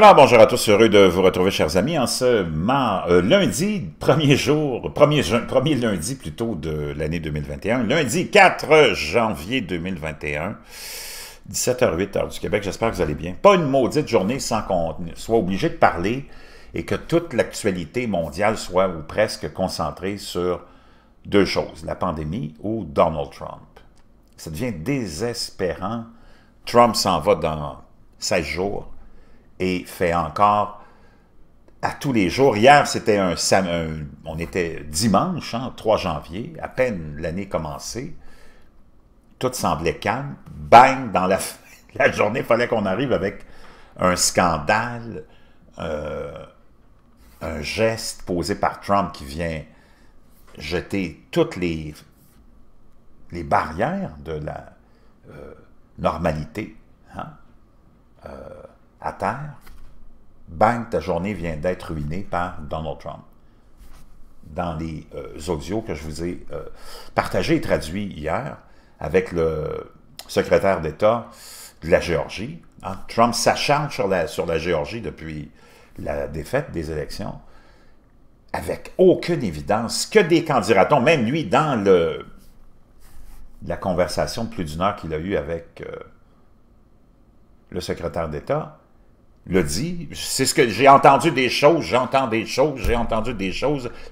Alors, bonjour à tous, heureux de vous retrouver, chers amis, en ce lundi, premier lundi de l'année 2021, lundi 4 janvier 2021, 17h08, heure du Québec, j'espère que vous allez bien. Pas une maudite journée sans qu'on soit obligé de parler et que toute l'actualité mondiale soit ou presque concentrée sur deux choses, la pandémie ou Donald Trump. Ça devient désespérant. Trump s'en va dans 16 jours. Et fait encore à tous les jours. Hier, c'était on était dimanche, hein, 3 janvier, à peine l'année commencée. Tout semblait calme. Bang, dans la journée, il fallait qu'on arrive avec un scandale, un geste posé par Trump qui vient jeter toutes les barrières de la normalité. Hein? À terre, bang, ta journée vient d'être ruinée par Donald Trump. Dans les audios que je vous ai partagés et traduits hier avec le secrétaire d'État de la Géorgie, hein, Trump s'acharne sur la Géorgie depuis la défaite des élections, avec aucune évidence, que des candidatons, même lui, dans la conversation de plus d'une heure qu'il a eue avec le secrétaire d'État, le dit, c'est ce que j'ai entendu des choses,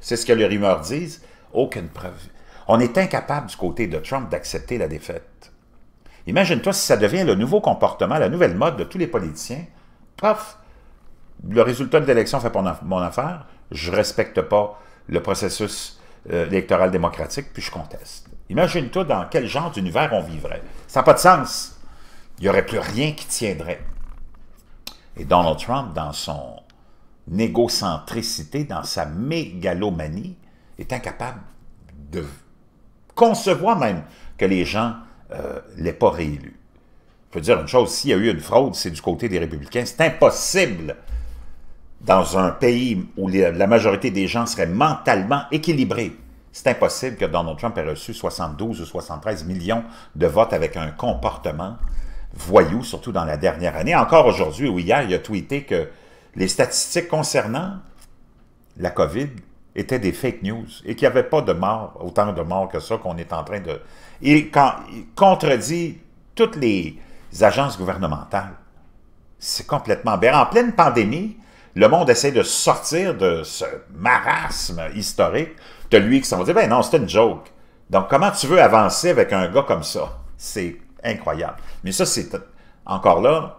c'est ce que les rumeurs disent, aucune preuve. On est incapable du côté de Trump d'accepter la défaite. Imagine-toi si ça devient le nouveau comportement, la nouvelle mode de tous les politiciens. Paf, le résultat de l'élection fait mon affaire, je ne respecte pas le processus électoral démocratique, puis je conteste. Imagine-toi dans quel genre d'univers on vivrait. Ça n'a pas de sens. Il n'y aurait plus rien qui tiendrait. Et Donald Trump, dans son égocentricité, dans sa mégalomanie, est incapable de concevoir même que les gens ne l'aient pas réélu. Je veux dire une chose, s'il y a eu une fraude, c'est du côté des républicains. C'est impossible dans un pays où la majorité des gens seraient mentalement équilibrés. C'est impossible que Donald Trump ait reçu 72 ou 73 millions de votes avec un comportement voyou, surtout dans la dernière année. Encore aujourd'hui ou hier, il a tweeté que les statistiques concernant la COVID étaient des fake news et qu'il n'y avait pas de morts, autant de morts que ça qu'on est en train de... Il contredit toutes les agences gouvernementales. C'est complètement aberrant. En pleine pandémie, le monde essaie de sortir de ce marasme historique de lui qui s'en va dire « Ben non, c'était une joke. » Donc, comment tu veux avancer avec un gars comme ça? C'est incroyable. Mais ça, c'est encore là,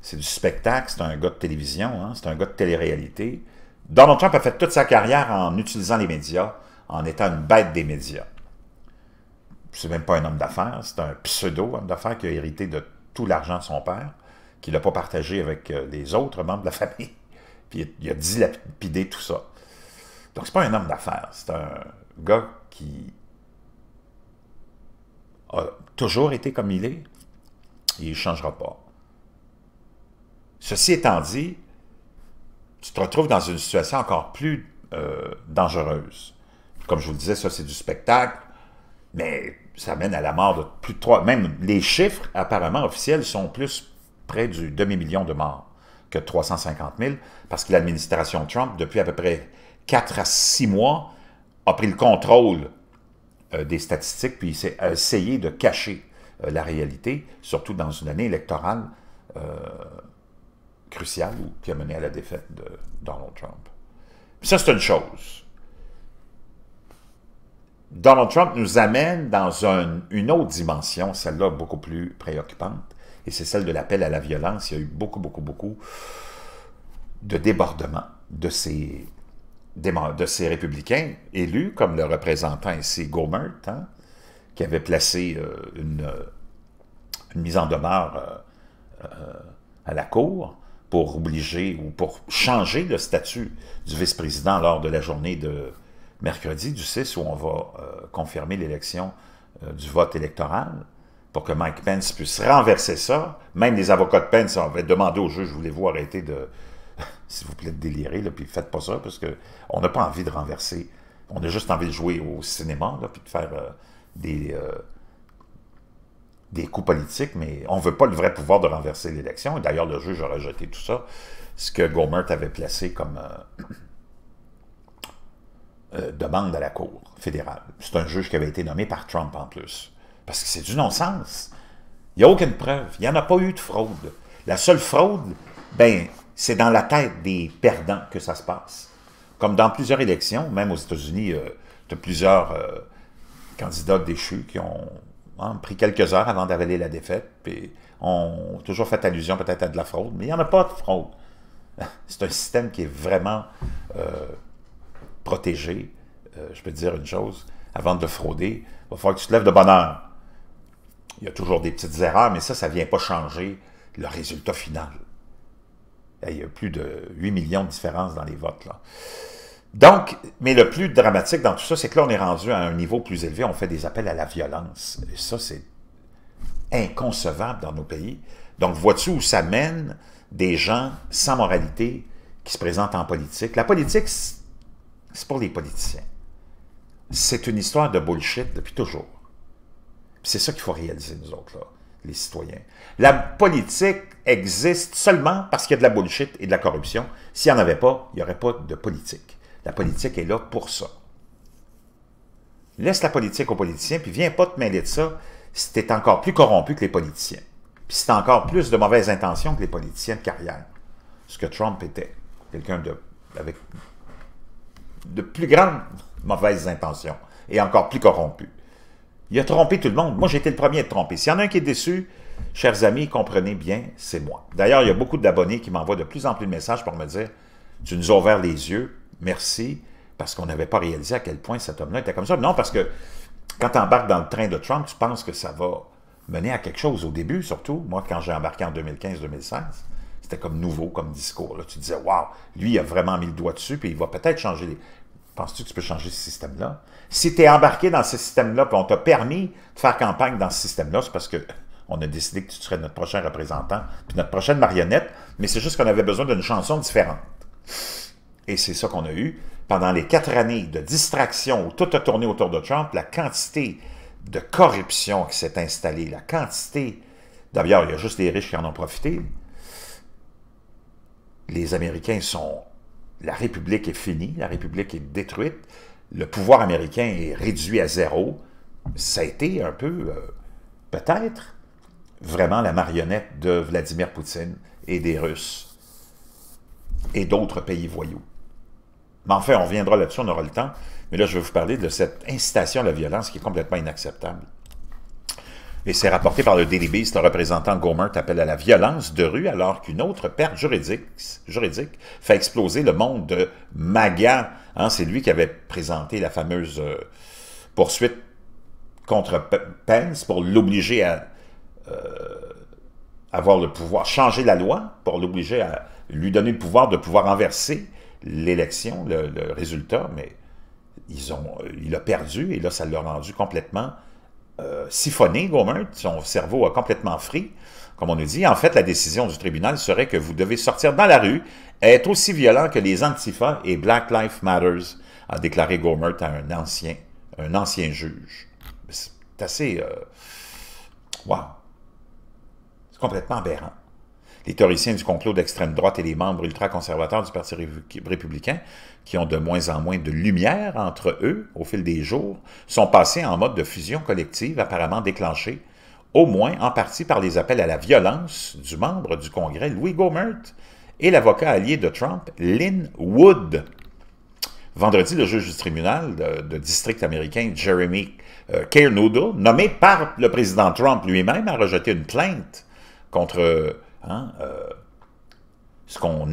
c'est du spectacle, c'est un gars de télévision, hein, c'est un gars de télé-réalité. Donald Trump a fait toute sa carrière en utilisant les médias, en étant une bête des médias. C'est même pas un homme d'affaires, c'est un pseudo-homme d'affaires qui a hérité de tout l'argent de son père, qu'il n'a pas partagé avec les autres membres de la famille, puis il a dilapidé tout ça. Donc, c'est pas un homme d'affaires, c'est un gars qui a toujours été comme il est, il ne changera pas. Ceci étant dit, tu te retrouves dans une situation encore plus dangereuse. Comme je vous le disais, ça c'est du spectacle, mais ça mène à la mort de plus de 3... Même les chiffres apparemment officiels sont plus près du demi-million de morts que 350 000, parce que l'administration Trump, depuis à peu près 4 à 6 mois, a pris le contrôle des statistiques, puis il a essayé de cacher la réalité, surtout dans une année électorale cruciale qui a mené à la défaite de Donald Trump. Puis ça, c'est une chose. Donald Trump nous amène dans une autre dimension, celle-là beaucoup plus préoccupante, et c'est celle de l'appel à la violence. Il y a eu beaucoup de débordements de ces républicains élus, comme le représentant ici, Gohmert, hein, qui avait placé une mise en demeure à la Cour pour obliger ou pour changer le statut du vice-président lors de la journée de mercredi du 6, où on va confirmer l'élection du vote électoral, pour que Mike Pence puisse renverser ça. Même les avocats de Pence avaient demandé au juge, voulez-vous arrêter de... S'il vous plaît, de délirer, là, puis faites pas ça, parce qu'on n'a pas envie de renverser. On a juste envie de jouer au cinéma, là, puis de faire des coups politiques, mais on ne veut pas le vrai pouvoir de renverser l'élection. Et d'ailleurs, le juge a rejeté tout ça, ce que Gohmert avait placé comme demande à la Cour fédérale. C'est un juge qui avait été nommé par Trump en plus. Parce que c'est du non-sens. Il n'y a aucune preuve. Il n'y en a pas eu de fraude. La seule fraude, ben, c'est dans la tête des perdants que ça se passe. Comme dans plusieurs élections, même aux États-Unis, de plusieurs candidats déchus qui ont pris quelques heures avant d'avaler la défaite, puis ont toujours fait allusion peut-être à de la fraude, mais il n'y en a pas de fraude. C'est un système qui est vraiment protégé. Je peux te dire une chose, avant de le frauder, il va falloir que tu te lèves de bonne heure. Il y a toujours des petites erreurs, mais ça, ça ne vient pas changer le résultat final. Il y a plus de 8 millions de différences dans les votes, là. Donc, mais le plus dramatique dans tout ça, c'est que là, on est rendu à un niveau plus élevé, on fait des appels à la violence. Et ça, c'est inconcevable dans nos pays. Donc, vois-tu où ça mène des gens sans moralité qui se présentent en politique? La politique, c'est pour les politiciens. C'est une histoire de bullshit depuis toujours. C'est ça qu'il faut réaliser, nous autres, là, les citoyens. La politique existe seulement parce qu'il y a de la bullshit et de la corruption. S'il n'y en avait pas, il n'y aurait pas de politique. La politique est là pour ça. Laisse la politique aux politiciens, puis viens pas te mêler de ça si t'es encore plus corrompu que les politiciens. Puis si t'as encore plus de mauvaises intentions que les politiciens de carrière. Ce que Trump était. Quelqu'un avec de plus grandes mauvaises intentions et encore plus corrompu. Il a trompé tout le monde. Moi, j'ai été le premier à être trompé. S'il y en a un qui est déçu, chers amis, comprenez bien, c'est moi. D'ailleurs, il y a beaucoup d'abonnés qui m'envoient de plus en plus de messages pour me dire « Tu nous as ouvert les yeux, merci, parce qu'on n'avait pas réalisé à quel point cet homme-là était comme ça. » Non, parce que quand tu embarques dans le train de Trump, tu penses que ça va mener à quelque chose au début, surtout. Moi, quand j'ai embarqué en 2015-2016, c'était comme nouveau, comme discours. Là, tu disais « Wow, lui, il a vraiment mis le doigt dessus, puis il va peut-être changer les... » Penses-tu que tu peux changer ce système-là? Si tu es embarqué dans ce système-là, puis on t'a permis de faire campagne dans ce système-là, c'est parce qu'on a décidé que tu serais notre prochain représentant, puis notre prochaine marionnette, mais c'est juste qu'on avait besoin d'une chanson différente. Et c'est ça qu'on a eu. Pendant les 4 années de distraction où tout a tourné autour de Trump, la quantité de corruption qui s'est installée, la quantité... D'ailleurs, il y a juste les riches qui en ont profité. Les Américains sont... La République est finie, la République est détruite, le pouvoir américain est réduit à zéro. Ça a été un peu, peut-être, vraiment la marionnette de Vladimir Poutine et des Russes et d'autres pays voyous. Mais enfin, on reviendra là-dessus, on aura le temps. Mais là, je vais vous parler de cette incitation à la violence qui est complètement inacceptable. Et c'est rapporté par le Daily Beast, le représentant Gohmert appelle à la violence de rue alors qu'une autre perte juridique fait exploser le monde de MAGA. Hein, c'est lui qui avait présenté la fameuse poursuite contre Pence pour l'obliger à avoir le pouvoir, changer la loi pour l'obliger à lui donner le pouvoir de pouvoir renverser l'élection, le résultat, mais il a perdu et là ça l'a rendu complètement... siphonné, Gohmert, son cerveau a complètement frit, comme on nous dit. En fait, la décision du tribunal serait que vous devez sortir dans la rue et être aussi violent que les Antifa et Black Life Matters, a déclaré Gohmert à un ancien juge. C'est assez... Wow! C'est complètement aberrant. Les théoriciens du complot d'extrême droite et les membres ultra-conservateurs du Parti républicain, qui ont de moins en moins de lumière entre eux au fil des jours, sont passés en mode de fusion collective apparemment déclenchée, au moins en partie par les appels à la violence du membre du Congrès Louis Gohmert et l'avocat allié de Trump, Lin Wood. Vendredi, le juge du tribunal de district américain Jeremy Kernodle, nommé par le président Trump lui-même, a rejeté une plainte contre... ce qu'on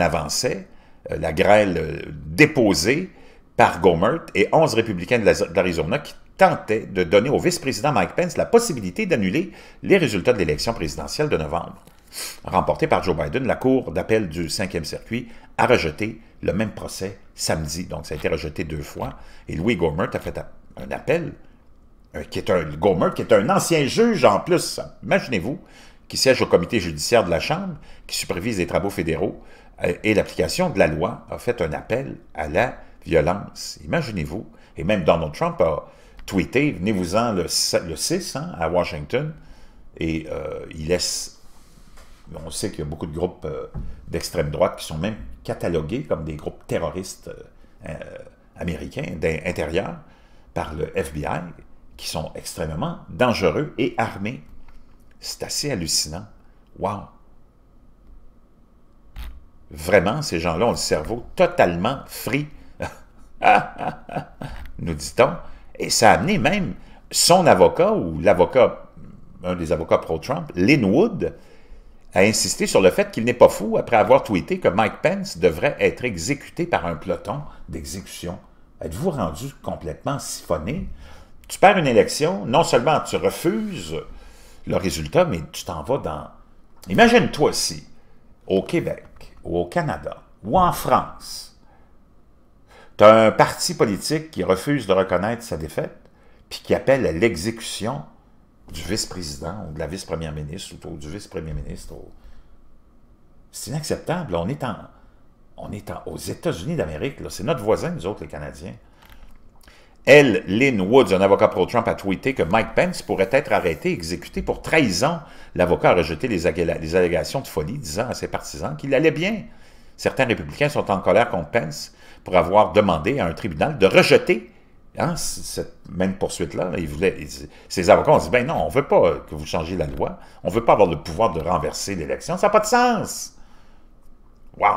avançait, la grêle déposée par Gohmert et 11 républicains de l'Arizona qui tentaient de donner au vice-président Mike Pence la possibilité d'annuler les résultats de l'élection présidentielle de novembre. Remportée par Joe Biden, la Cour d'appel du 5e circuit a rejeté le même procès samedi. Donc, ça a été rejeté 2 fois. Et Louis Gohmert a fait un appel, Gohmert qui est un ancien juge en plus, imaginez-vous, qui siège au comité judiciaire de la Chambre, qui supervise les travaux fédéraux et l'application de la loi, a fait un appel à la violence. Imaginez-vous, et même Donald Trump a tweeté, venez-vous-en le 6 hein, à Washington, et il laisse... On sait qu'il y a beaucoup de groupes d'extrême droite qui sont même catalogués comme des groupes terroristes américains d'intérieur par le FBI, qui sont extrêmement dangereux et armés. C'est assez hallucinant. Wow! Vraiment, ces gens-là ont le cerveau totalement frit, nous dit-on. Et ça a amené même son avocat, ou l'avocat, un des avocats pro-Trump, Lin Wood, a insisté sur le fait qu'il n'est pas fou après avoir tweeté que Mike Pence devrait être exécuté par un peloton d'exécution. Êtes-vous rendu complètement siphonné? Tu perds une élection, non seulement tu refuses le résultat, mais tu t'en vas dans... Imagine-toi si, au Québec, ou au Canada, ou en France, tu as un parti politique qui refuse de reconnaître sa défaite, puis qui appelle à l'exécution du vice-président, ou de la vice-première ministre, ou du vice-premier ministre. Ou... C'est inacceptable. On est aux États-Unis d'Amérique. C'est notre voisin, nous autres, les Canadiens. Elle, Lin Woods, un avocat pro-Trump, a tweeté que Mike Pence pourrait être arrêté et exécuté pour trahison. L'avocat a rejeté les allégations de folie, disant à ses partisans qu'il allait bien. Certains républicains sont en colère contre Pence pour avoir demandé à un tribunal de rejeter cette même poursuite-là. Ces avocats ont dit « Ben non, on ne veut pas que vous changiez la loi. On ne veut pas avoir le pouvoir de renverser l'élection. Ça n'a pas de sens! » Wow!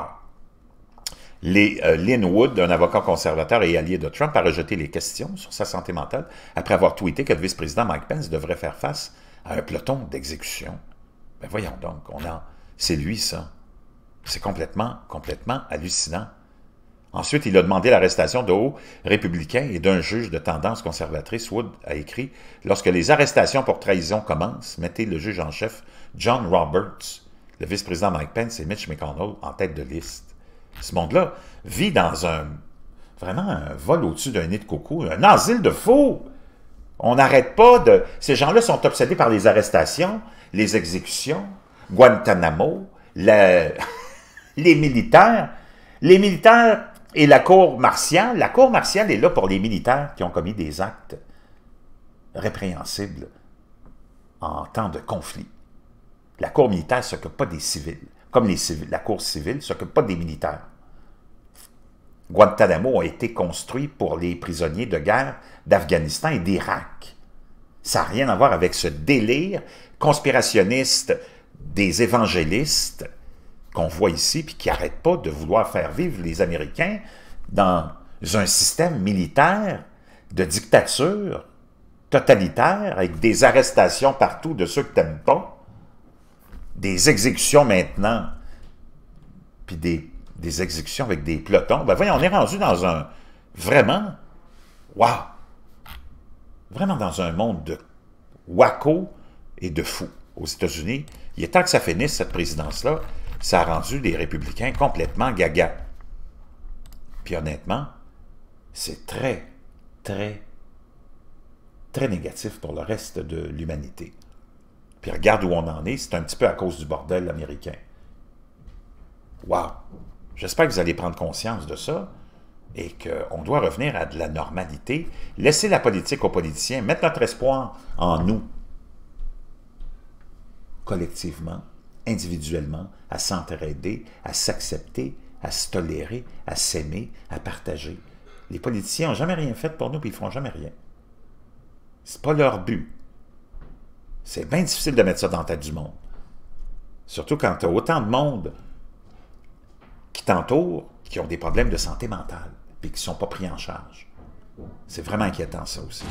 Lin Wood, un avocat conservateur et allié de Trump, a rejeté les questions sur sa santé mentale après avoir tweeté que le vice-président Mike Pence devrait faire face à un peloton d'exécution. Ben voyons donc, c'est lui ça. C'est complètement hallucinant. Ensuite, il a demandé l'arrestation de hauts républicains et d'un juge de tendance conservatrice. Wood a écrit « Lorsque les arrestations pour trahison commencent, mettez le juge en chef John Roberts, le vice-président Mike Pence et Mitch McConnell en tête de liste. » Ce monde-là vit dans vraiment un vol au-dessus d'un nid de coco, un asile de fous. On n'arrête pas de... Ces gens-là sont obsédés par les arrestations, les exécutions, Guantanamo, les militaires. Les militaires et la cour martiale. La cour martiale est là pour les militaires qui ont commis des actes répréhensibles en temps de conflit. La cour militaire ne s'occupe pas des civils, comme la Cour civile ne s'occupe pas des militaires. Guantanamo a été construit pour les prisonniers de guerre d'Afghanistan et d'Irak. Ça n'a rien à voir avec ce délire conspirationniste des évangélistes qu'on voit ici puis qui n'arrête pas de vouloir faire vivre les Américains dans un système militaire de dictature totalitaire avec des arrestations partout de ceux que tu n'aimes pas. Des exécutions maintenant, puis des exécutions avec des pelotons. Ben voyons, on est rendu dans un... Vraiment, waouh! Vraiment dans un monde de wacko et de fous aux États-Unis. Il est temps que ça finisse, cette présidence-là. Ça a rendu les républicains complètement gaga. Puis honnêtement, c'est très, très, très négatif pour le reste de l'humanité. Puis regarde où on en est, c'est un petit peu à cause du bordel américain. Wow! J'espère que vous allez prendre conscience de ça et qu'on doit revenir à de la normalité, laisser la politique aux politiciens, mettre notre espoir en nous, collectivement, individuellement, à s'entraider, à s'accepter, à se tolérer, à s'aimer, à partager. Les politiciens n'ont jamais rien fait pour nous, puis ils ne font jamais rien. C'est pas leur but. C'est bien difficile de mettre ça dans la tête du monde. Surtout quand tu as autant de monde qui t'entoure, qui ont des problèmes de santé mentale, puis qui ne sont pas pris en charge. C'est vraiment inquiétant ça aussi.